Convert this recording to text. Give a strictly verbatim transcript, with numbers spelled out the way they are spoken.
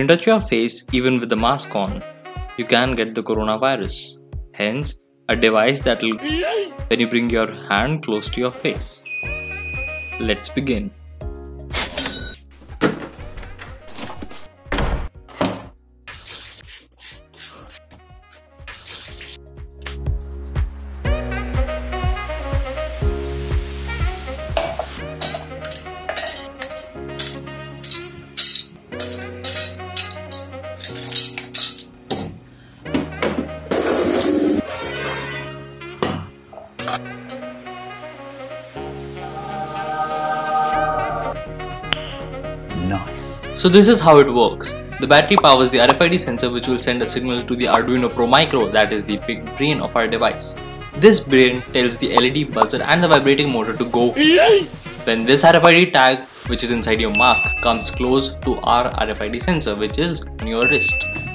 can touch your face even with the mask on, you can get the coronavirus. Hence, a device that will when you bring your hand close to your face. Let's begin. So this is how it works. The battery powers the R F I D sensor, which will send a signal to the Arduino Pro Micro, that is the big brain of our device. This brain tells the L E D buzzer and the vibrating motor to go. When this R F I D tag, which is inside your mask, comes close to our R F I D sensor, which is on your wrist.